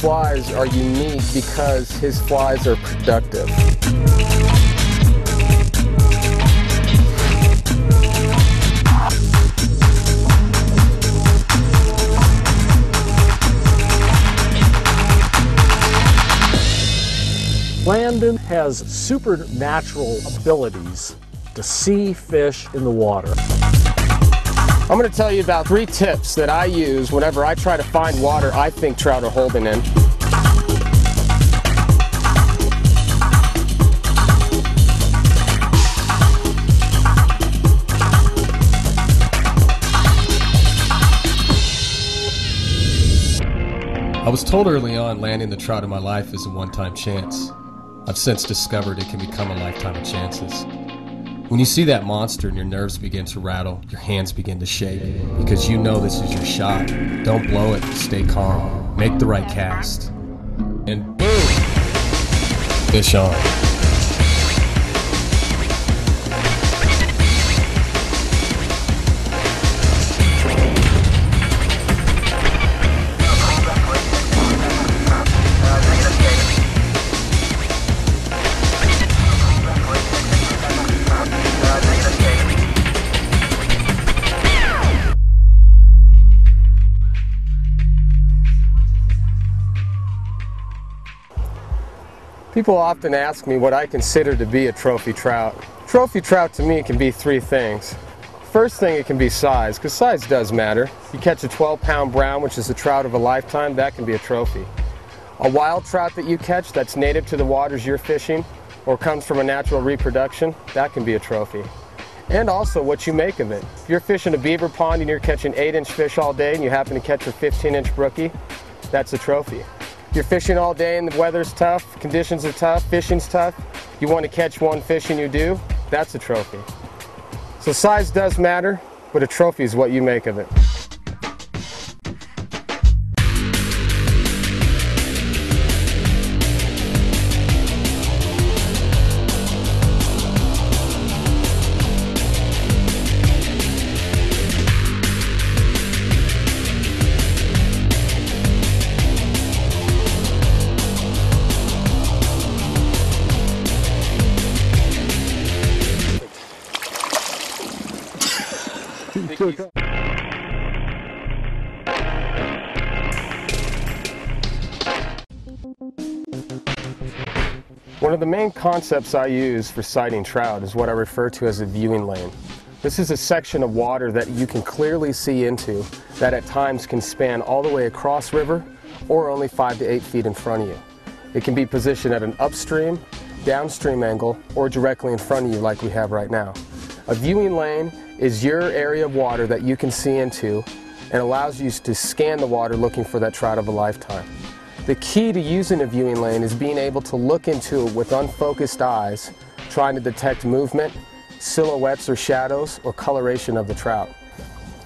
flies are unique because his flies are productive. Landon has supernatural abilities to see fish in the water. I'm going to tell you about three tips that I use whenever I try to find water I think trout are holding in. I was told early on landing the trout in my life is a one-time chance. I've since discovered it can become a lifetime of chances. When you see that monster and your nerves begin to rattle, your hands begin to shake, because you know this is your shot. Don't blow it, stay calm, make the right cast, and boom! Fish on. People often ask me what I consider to be a trophy trout. Trophy trout to me can be three things. First thing, it can be size, because size does matter. You catch a 12-pound brown, which is the trout of a lifetime, that can be a trophy. A wild trout that you catch that's native to the waters you're fishing or comes from a natural reproduction, that can be a trophy. And also what you make of it. If you're fishing a beaver pond and you're catching 8-inch fish all day and you happen to catch a 15-inch brookie, that's a trophy. You're fishing all day and the weather's tough, conditions are tough, fishing's tough, you want to catch one fish and you do, that's a trophy. So size does matter, but a trophy is what you make of it. One of the main concepts I use for sighting trout is what I refer to as a viewing lane. This is a section of water that you can clearly see into that at times can span all the way across river or only 5 to 8 feet in front of you. It can be positioned at an upstream, downstream angle, or directly in front of you like we have right now. A viewing lane is your area of water that you can see into and allows you to scan the water looking for that trout of a lifetime. The key to using a viewing lane is being able to look into it with unfocused eyes, trying to detect movement, silhouettes or shadows, or coloration of the trout.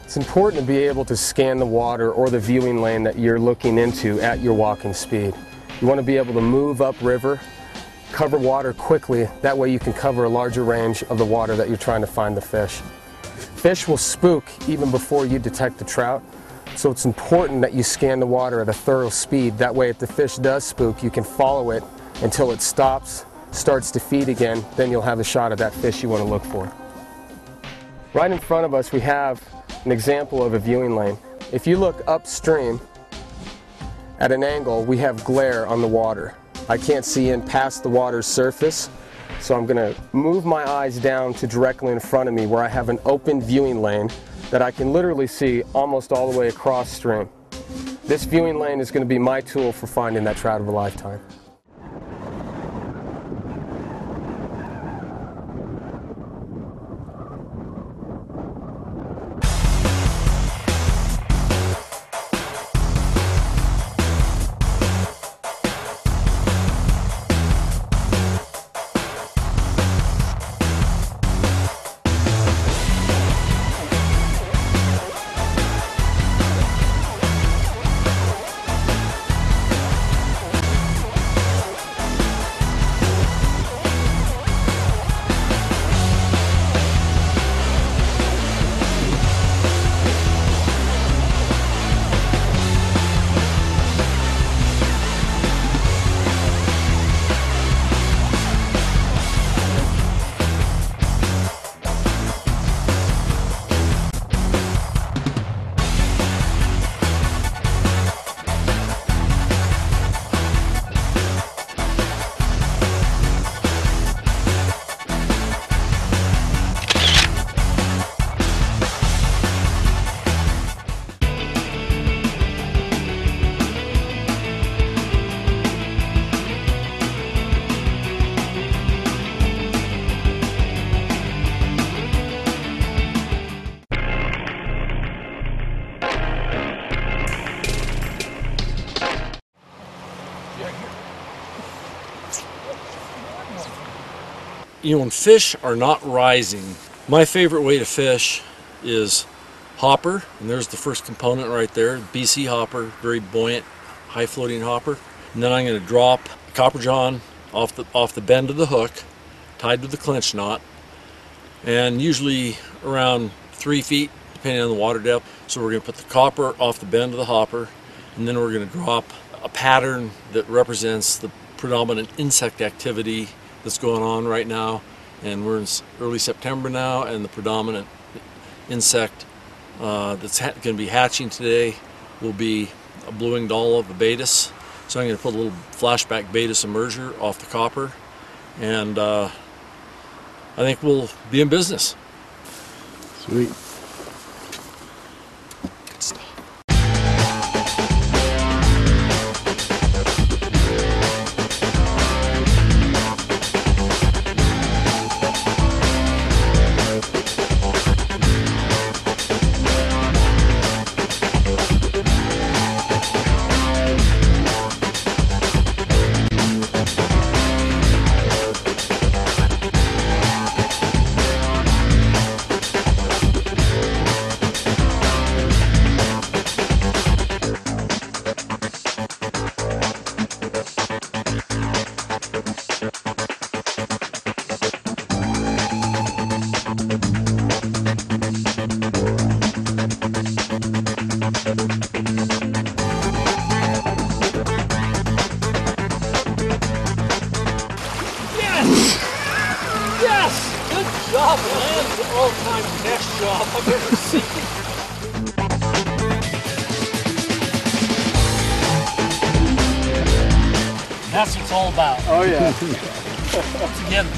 It's important to be able to scan the water or the viewing lane that you're looking into at your walking speed. You want to be able to move upriver, cover water quickly, that way you can cover a larger range of the water that you're trying to find the fish. Fish will spook even before you detect the trout. So it's important that you scan the water at a thorough speed. That way if the fish does spook, you can follow it until it stops, starts to feed again, then you'll have a shot at that fish you want to look for. Right in front of us we have an example of a viewing lane. If you look upstream at an angle, we have glare on the water. I can't see in past the water's surface, so I'm going to move my eyes down to directly in front of me where I have an open viewing lane that I can literally see almost all the way across stream. This viewing lane is going to be my tool for finding that trout of a lifetime. You know, when fish are not rising, my favorite way to fish is hopper, and there's the first component right there, BC hopper, very buoyant, high floating hopper. And then I'm going to drop Copper John off the bend of the hook, tied with the clinch knot, and usually around 3 feet, depending on the water depth. So we're going to put the copper off the bend of the hopper, and then we're going to drop a pattern that represents the predominant insect activity that's going on right now. And we're in early September now, and the predominant insect that's going to be hatching today will be a blue-winged olive, a betis. So I'm going to put a little flashback betis emerger off the copper, and I think we'll be in business. Sweet. Good stuff. Job, Landon's all-time best job I've ever seen. That's what it's all about. Oh yeah. Once again,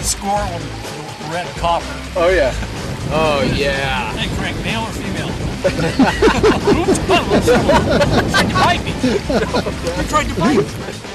score when red copper. Oh yeah. Oh yeah. Hey Craig, male or female? Oops, I don't know. He tried to bite me. He tried to bite me.